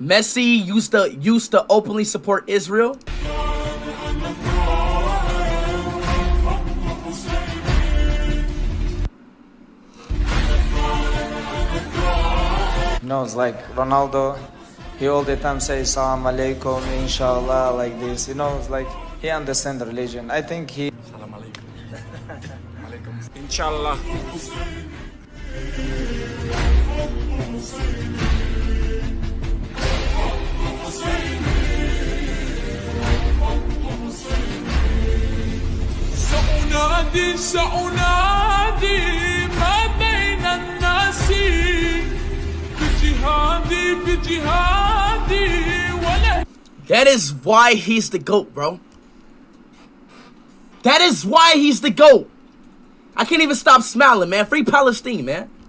Messi used to openly support Israel. No, it's like Ronaldo, he all the time says Salaam Alaikum, Inshallah, like this. You know, it's like he understands the religion. I think he... Salaam Alaikum. Alaikum. Inshallah. سأنادي سأنادي ما بين الناس بجهادي بجهادي ولا. That is why he's the GOAT, bro. That is why he's the GOAT. I can't even stop smiling, man. Free Palestine, man.